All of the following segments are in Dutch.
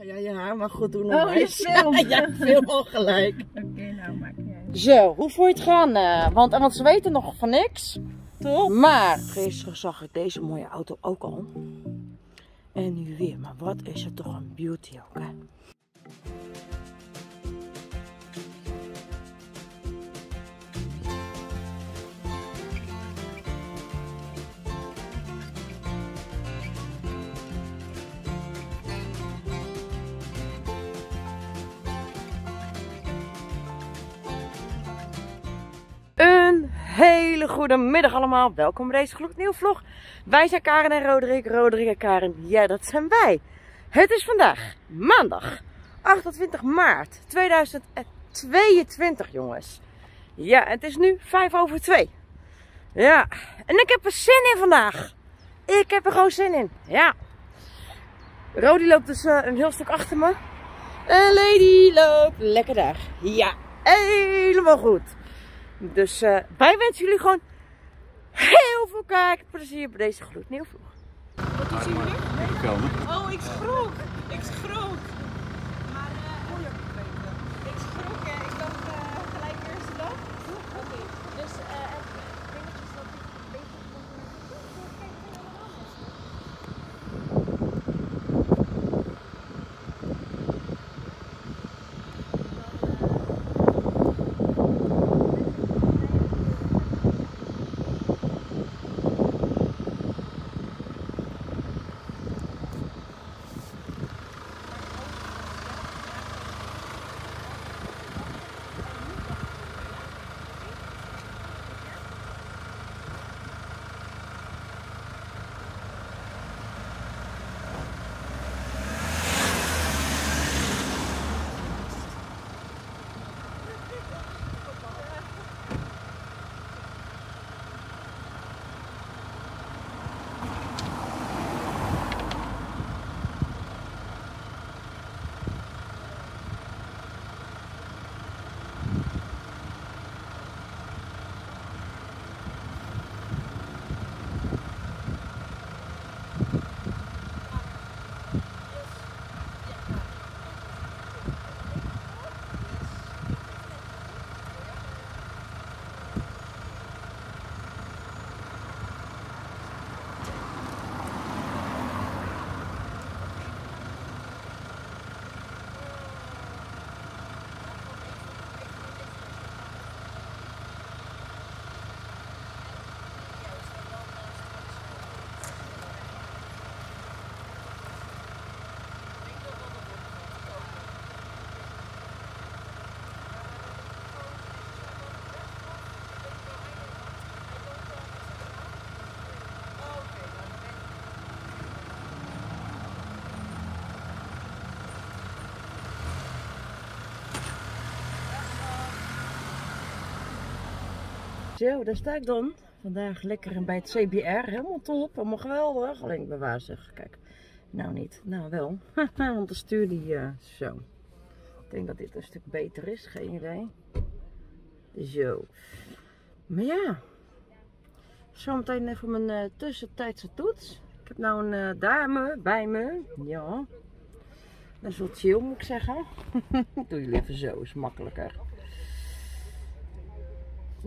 Ga jij je haar maar goed doen? Oh, je filmt. Ja, ik film al gelijk. Oké, nou maak jij. Zo, hoe voel je het gaan? Want ze weten nog van niks. Toch? Maar gisteren zag ik deze mooie auto ook al. En nu weer. Maar wat is er toch een beauty ook, hè? Een hele goede middag allemaal. Welkom bij deze gloednieuwe vlog. Wij zijn Carin en Roderick. Roderick en Carin, ja, dat zijn wij. Het is vandaag maandag 28 maart 2022, jongens. Ja, het is nu 2:05. Ja, en ik heb er zin in vandaag. Ik heb er gewoon zin in, ja. Rodi loopt dus een heel stuk achter me. En Lady loopt lekker daar. Ja, helemaal goed. Dus wij wensen jullie gewoon heel veel kijkplezier bij deze gloednieuwe vlog. Wat is hier nu? Oh, ik schrok. Ik schrok. Maar, ik schrok en ik dacht gelijk de eerste dag. Oké, dus dingetjes dat ik een beetje kon Zo, daar sta ik dan. Vandaag lekker bij het CBR. Helemaal top, helemaal geweldig. Alleen ik ben wazig. Kijk, nou niet. Nou wel. Want de stuur die zo. Ik denk dat dit een stuk beter is. Geen idee. Zo. Maar ja. Zometeen even mijn tussentijdse toets. Ik heb nou een dame bij me. Ja. Dat is wel chill, moet ik zeggen. Doe jullie even zo, is makkelijker.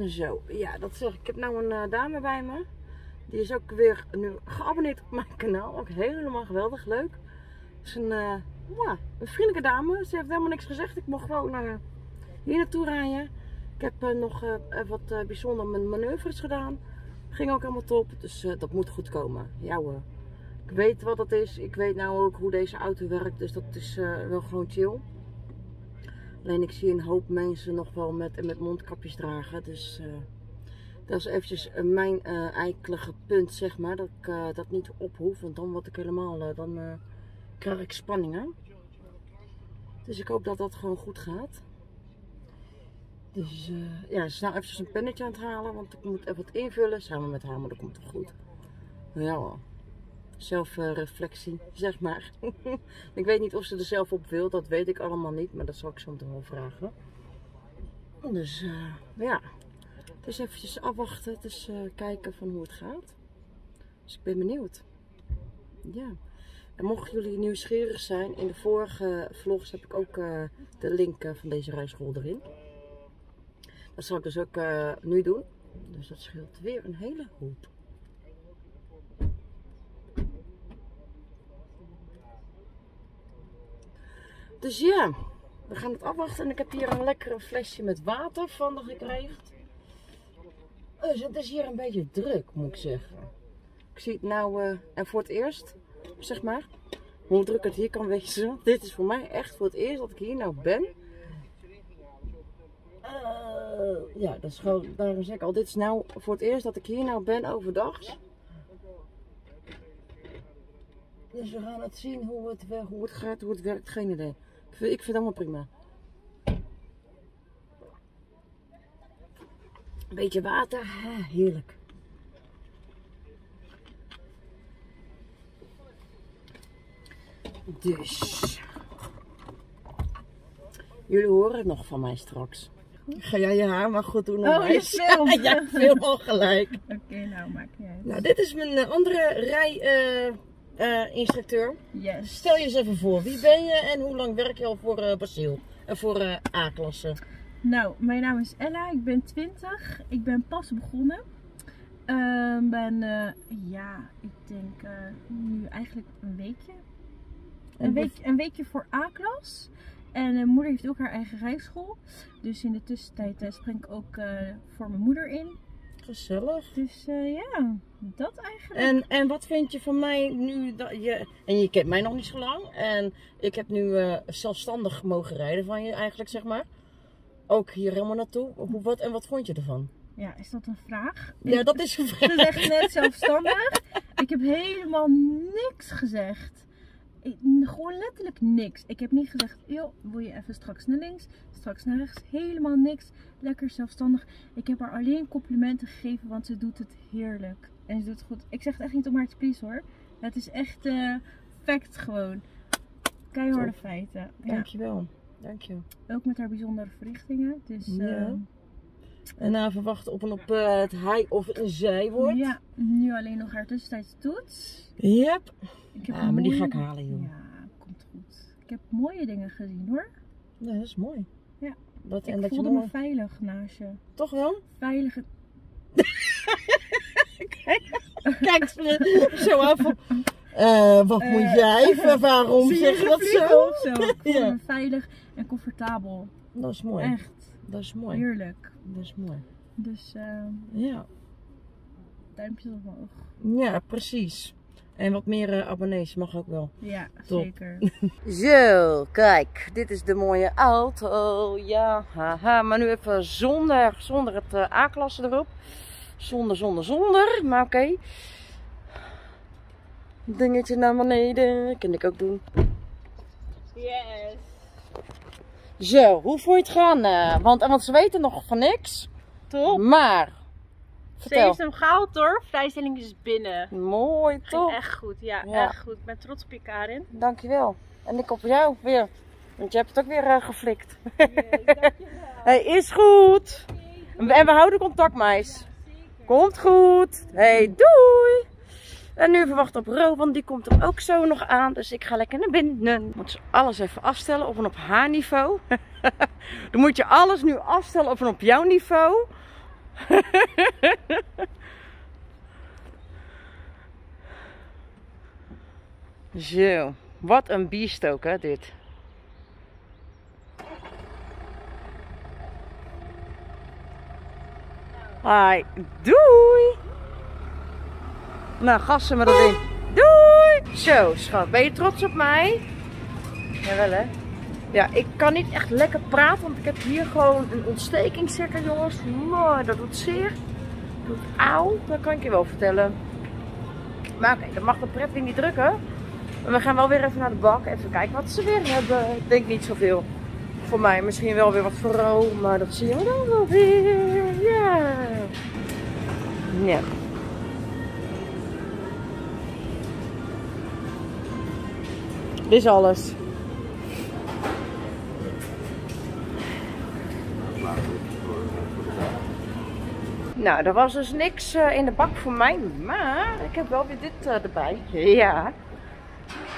Zo, ja, dat zeg ik. Ik heb nou een dame bij me. Die is ook weer nu geabonneerd op mijn kanaal. Ook helemaal geweldig, leuk. Het is een vriendelijke dame. Ze heeft helemaal niks gezegd. Ik mocht gewoon hier naartoe rijden. Ik heb nog wat bijzonder mijn manoeuvres gedaan. Ging ook helemaal top. Dus dat moet goed komen. Ja hoor. Ik weet wat dat is. Ik weet nou ook hoe deze auto werkt. Dus dat is wel gewoon chill. Alleen ik zie een hoop mensen nog wel met mondkapjes dragen. Dus dat is eventjes mijn eikelige punt, zeg maar. Dat ik dat niet op hoef. Want dan word ik helemaal, dan krijg ik spanningen. Dus ik hoop dat dat gewoon goed gaat. Dus ja, ze is nou eventjes een pennetje aan het halen. Want ik moet even wat invullen samen met haar. Maar dat komt toch goed. Ja hoor. Zelfreflectie, zeg maar. Ik weet niet of ze er zelf op wil, dat weet ik allemaal niet, maar dat zal ik zo meteen wel vragen. Dus ja, het is eventjes afwachten, het is kijken van hoe het gaat. Dus ik ben benieuwd. Ja, En mochten jullie nieuwsgierig zijn, in de vorige vlogs heb ik ook de link van deze rijschool erin. Dat zal ik dus ook nu doen. Dus dat scheelt weer een hele hoop. Dus ja, we gaan het afwachten. En ik heb hier een lekkere flesje met water van gekregen. Dus het is hier een beetje druk, moet ik zeggen. Ik zie het nou en voor het eerst, zeg maar, hoe druk het hier kan wezen. Dit is voor mij echt voor het eerst dat ik hier nou ben. Ja, dat is gewoon, daarom zeg ik al, dit is nou voor het eerst dat ik hier nou ben overdag. Dus we gaan het zien hoe het gaat, hoe het werkt, geen idee. Ik vind het allemaal prima. Een beetje water, heerlijk. Dus, jullie horen het nog van mij straks. Ga jij je haar maar goed doen? Oh, je filmt. Ja, film al gelijk. Oké, nou maak jij het. Nou, dit is mijn andere rijinstructeur. Yes. Stel je eens even voor, wie ben je en hoe lang werk je al voor Basiel en voor A-klasse? Nou, mijn naam is Ella, ik ben 20, ik ben pas begonnen. Ik denk nu eigenlijk een weekje. Een weekje voor A-klas. En mijn moeder heeft ook haar eigen rijschool. Dus in de tussentijd spring ik ook voor mijn moeder in. Gezellig. Dus ja, dat eigenlijk. En wat vind je van mij nu? Je kent mij nog niet zo lang. En ik heb nu zelfstandig mogen rijden van je eigenlijk, zeg maar. Ook hier helemaal naartoe. Wat vond je ervan? Ja, is dat een vraag? Ja, dat is een vraag. Ik zeg net zelfstandig. Ik heb helemaal niks gezegd. Gewoon letterlijk niks. Ik heb niet gezegd, joh, wil je even straks naar links, straks naar rechts. Helemaal niks. Lekker zelfstandig. Ik heb haar alleen complimenten gegeven, want ze doet het heerlijk. En ze doet het goed. Ik zeg het echt niet om haar te pleasen hoor. Het is echt fact gewoon. Keiharde feiten. Ja. Dankjewel. Dankjewel. Ook met haar bijzondere verrichtingen. Dus, ja. En verwachten op het hij of een zij wordt. Ja, nu alleen nog haar tussentijdse toets. Yep. Maar die ga ik halen, joh. Ja, komt goed. Ik heb mooie dingen gezien, hoor. Ja, dat is mooi. Ja. Ik voelde me veilig naast je. Toch wel? Veilig. Kijk zo af. Wat moet jij? Waarom zeg je dat zo? Ik voelde me veilig en comfortabel. Dat is mooi. Echt. Dat is mooi. Heerlijk. Dat is mooi. Dus ja. Duimpjes omhoog. Ja, precies. En wat meer abonnees mag ook wel. Ja, top. Zeker. Zo, kijk. Dit is de mooie auto. Ja, haha. Maar nu even zonder het A-klasse erop. Zonder. Maar oké. Dingetje naar beneden. Kan ik ook doen. Yes. Zo, hoe voel je het gaan? Want ze weten nog van niks. Top. Maar, vertel. Ze heeft hem gehaald hoor. Vrijstelling is binnen. Mooi, top. Echt goed, ja. Echt goed. Ik ben trots op je, Carin. Dankjewel. En ik op jou weer. Want je hebt het ook weer geflikt. Yes, dankjewel. Hey, is goed. Okay, en we houden contact, meis. Ja, zeker. Komt goed. Hey, doei. En nu verwacht op Ro, want die komt er ook zo nog aan. Dus ik ga lekker naar binnen. Moet ze alles even afstellen of op haar niveau. Dan moet je alles nu afstellen of op jouw niveau. Zo, wat een beest ook hè dit. Hai, doei! Nou, gassen maar dat in. Doei! Zo, schat. Ben je trots op mij? Jawel, hè? Ja, ik kan niet echt lekker praten, want ik heb hier gewoon een ontsteking zitten, jongens. Mooi, dat doet zeer. Dat doet auw. Dat kan ik je wel vertellen. Maar oké, dat mag de pret weer niet drukken. Maar we gaan wel weer even naar de bak. Even kijken wat ze weer hebben. Ik denk niet zoveel. Voor mij misschien wel weer wat voor room, maar dat zien we dan wel weer. Ja. Nee. Dit is alles. Nou, er was dus niks in de bak voor mij, maar ik heb wel weer dit erbij. Ja.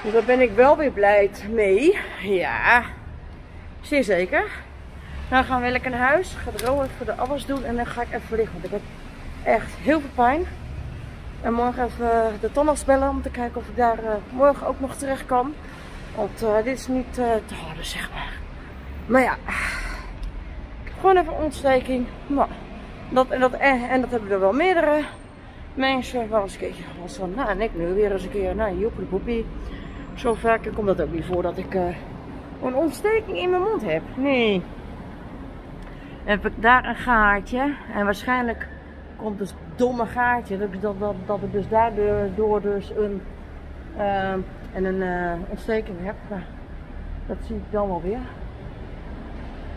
Dus daar ben ik wel weer blij mee. Ja, zeer zeker. Nou gaan we lekker naar huis. Ik ga de rood voor de afwas doen en dan ga ik even liggen. Want ik heb echt heel veel pijn. En morgen even de tandarts bellen om te kijken of ik daar morgen ook nog terecht kan. Want dit is niet te harde, zeg maar. Maar ja, ik heb gewoon even ontsteking. Nou, dat hebben er wel meerdere mensen. Wel eens een keertje was van, nou en ik nu weer eens een keer, nou joepie poepie. Zo vaak komt dat ook niet voor dat ik een ontsteking in mijn mond heb. Nee. Heb ik daar een gaatje en waarschijnlijk komt dus domme gaatje dat ik dus daardoor dus een ontsteking heb. Maar dat zie ik dan wel weer.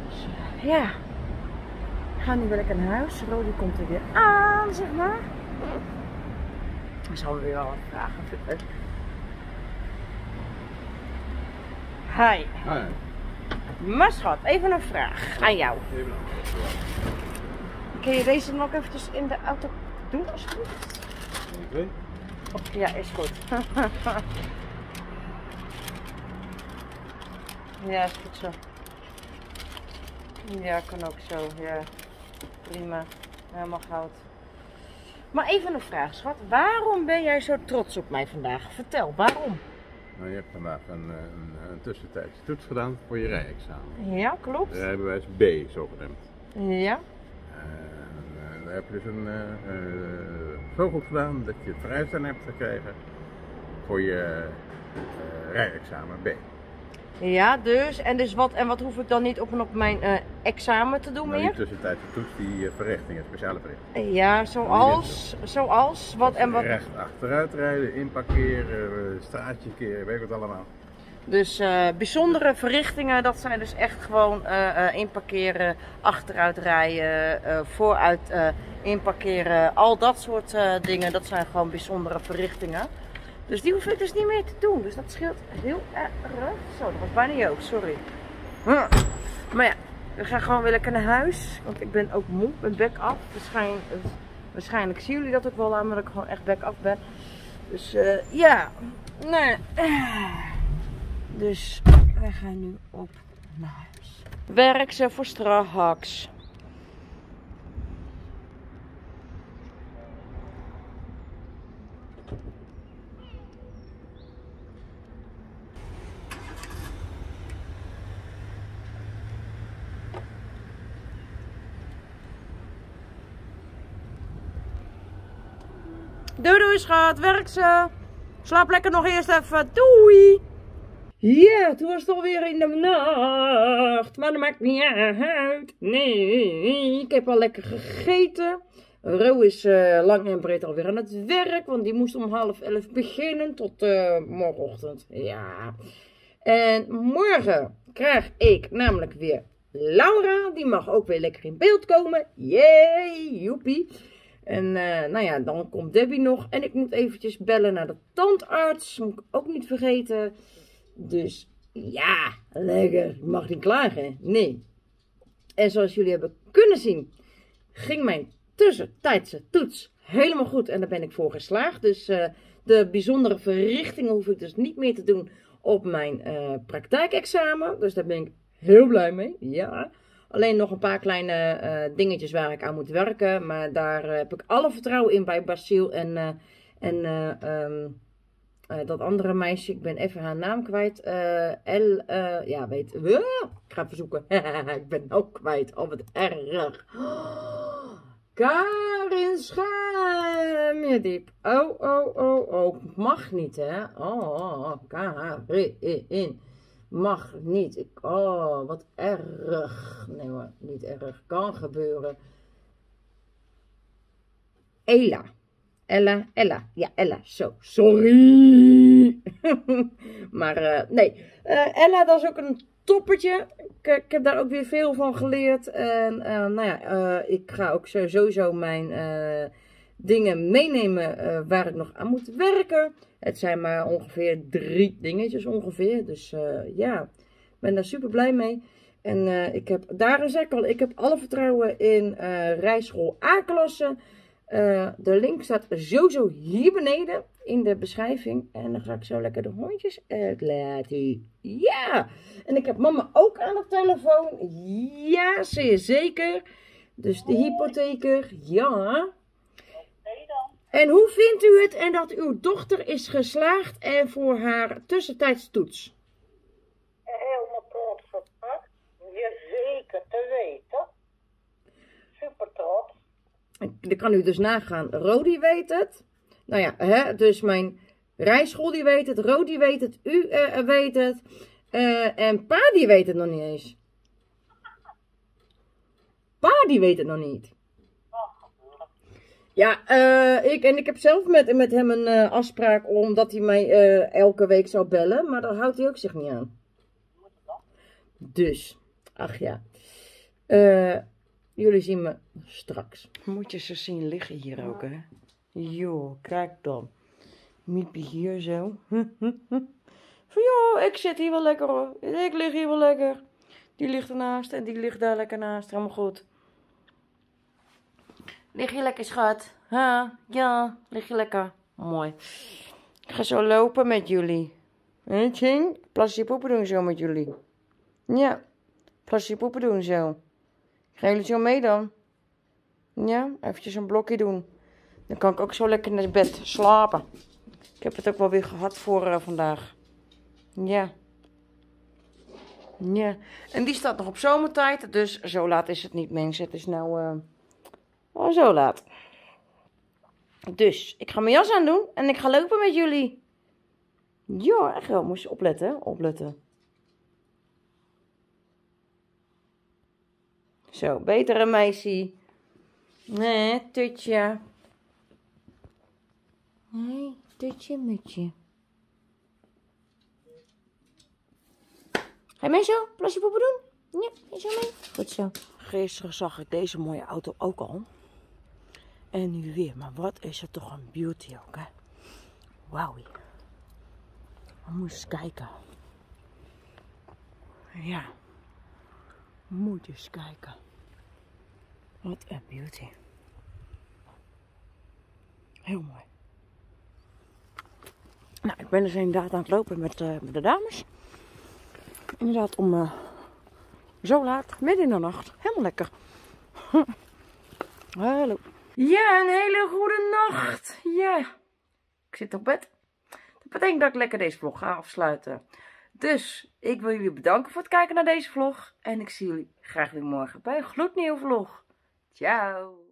Dus, ja, ik ga nu weer lekker naar huis. Roderick komt er weer aan, zeg maar. Dan zal we weer wel wat vragen. Hi. Hi. Maar schat, even een vraag aan jou. Kun je deze nog eventjes in de auto doen als het goed is? Oké. Okay. Ja, is goed. Ja, is goed zo. Ja, kan ook zo. Ja, prima. Helemaal goud. Maar even een vraag, schat. Waarom ben jij zo trots op mij vandaag? Vertel, waarom? Nou, je hebt vandaag een tussentijdse toets gedaan voor je rijexamen. Ja, klopt. Rijbewijs B, zogenaamd. Ja. Daar heb je dus een vogel gedaan dat je het verhuis aan hebt gekregen voor je rijexamen B. Ja, dus. En wat hoef ik dan niet op mijn examen te doen meer? Die tussentijdse toets, die verrichtingen, speciale verrichtingen. Ja, zoals wat en wat? Recht achteruit rijden, inparkeren, straatje keren, weet ik wat allemaal. Dus bijzondere verrichtingen, dat zijn dus echt gewoon inparkeren, achteruit rijden, vooruit inparkeren, al dat soort dingen. Dat zijn gewoon bijzondere verrichtingen. Dus die hoef ik dus niet meer te doen. Dus dat scheelt heel erg. Zo, dat was bijna jood, sorry. Maar ja, we gaan gewoon weer lekker naar huis. Want ik ben ook moe, ben bek af. Waarschijnlijk zien jullie dat ook wel aan, maar dat ik gewoon echt bek af ben. Dus ja, nee. Dus wij gaan nu op naar huis. Werk ze voor straks. Doei doei schat, werk ze. Slaap lekker nog eerst even. Doei. Ja, toen was het alweer in de nacht. Maar dat maakt niet uit. Nee, ik heb al lekker gegeten. Ro is lang en breed alweer aan het werk. Want die moest om 10:30 beginnen tot morgenochtend. Ja. En morgen krijg ik namelijk weer Laura. Die mag ook weer lekker in beeld komen. Yay, joepie. En nou ja, dan komt Debbie nog. En ik moet eventjes bellen naar de tandarts. Moet ik ook niet vergeten. Dus ja, lekker. Ik mag niet klagen. Nee. En zoals jullie hebben kunnen zien, ging mijn tussentijdse toets helemaal goed. En daar ben ik voor geslaagd. Dus de bijzondere verrichtingen hoef ik dus niet meer te doen op mijn praktijkexamen. Dus daar ben ik heel blij mee. Ja. Alleen nog een paar kleine dingetjes waar ik aan moet werken. Maar daar heb ik alle vertrouwen in bij Basiel en dat andere meisje. Ik ben even haar naam kwijt. Ja, weet je. Ik ga even zoeken. Ik ben ook kwijt. Oh, wat erg. Oh, Carin schaam je diep. Oh, oh, oh, oh. Mag niet, hè. Oh, Carin. Mag niet. Oh, wat erg. Nee hoor, niet erg. Kan gebeuren. Ella. Ja, Ella. Zo. Sorry. Maar nee. Ella, dat is ook een toppertje. Ik heb daar ook weer veel van geleerd. En nou ja, ik ga ook sowieso mijn dingen meenemen waar ik nog aan moet werken. Het zijn maar ongeveer 3 dingetjes ongeveer. Dus ja, ik ben daar super blij mee. En ik heb alle vertrouwen in rijschool A-klasse. De link staat sowieso hier beneden in de beschrijving. En dan ga ik zo lekker de hondjes uitlaten. Ja! En ik heb mama ook aan de telefoon. Ja, zeer zeker. Dus de hypotheker, ja. En hoe vindt u het en dat uw dochter is geslaagd en voor haar tussentijds toets? Helemaal trots op haar. Jazeker, te weten. Super trots. Dat kan u dus nagaan. Rodi weet het. Nou ja, hè, dus mijn rijschool die weet het. Rodi weet het. U weet het. En pa die weet het nog niet eens. Pa die weet het nog niet. Ja, ik heb zelf met hem een afspraak omdat hij mij elke week zou bellen. Maar daar houdt hij ook zich niet aan. Dus, ach ja. Jullie zien me straks. Moet je ze zien liggen hier ook, hè? Joh, kijk dan. Miepie hier zo. Van joh, ik zit hier wel lekker hoor. Ik lig hier wel lekker. Die ligt ernaast en die ligt daar lekker naast. Helemaal goed. Lig je lekker, schat? Ha, ja, lig je lekker. Mooi. Ik ga zo lopen met jullie. Weet je? Plastic poepen doen zo met jullie. Ja, plastic poepen doen zo. Gaan jullie zo mee dan? Ja, eventjes een blokje doen. Dan kan ik ook zo lekker naar bed slapen. Ik heb het ook wel weer gehad voor vandaag. Ja. Ja. En die staat nog op zomertijd. Dus zo laat is het niet, mensen. Het is nou... oh, zo laat. Dus, ik ga mijn jas aan doen. En ik ga lopen met jullie. Ja, echt wel. Moest je opletten, hè? Opletten. Zo, betere meisje. Nee, tutje. Nee, tutje, mutje. Ga je mee zo? Plasje poepen doen? Ja, ga je zo mee? Goed zo. Gisteren zag ik deze mooie auto ook al. En nu weer. Maar wat is het toch een beauty ook, hè? Wauw. We moeten eens kijken. Ja. Moet eens kijken. Wat een beauty. Heel mooi. Nou, ik ben dus inderdaad aan het lopen met de dames. Inderdaad om zo laat, midden in de nacht. Helemaal lekker. Hallo. Ja, een hele goede nacht. Ja. Ik zit op bed. Dat betekent dat ik lekker deze vlog ga afsluiten. Dus, ik wil jullie bedanken voor het kijken naar deze vlog. En ik zie jullie graag weer morgen bij een gloednieuwe vlog. Ciao!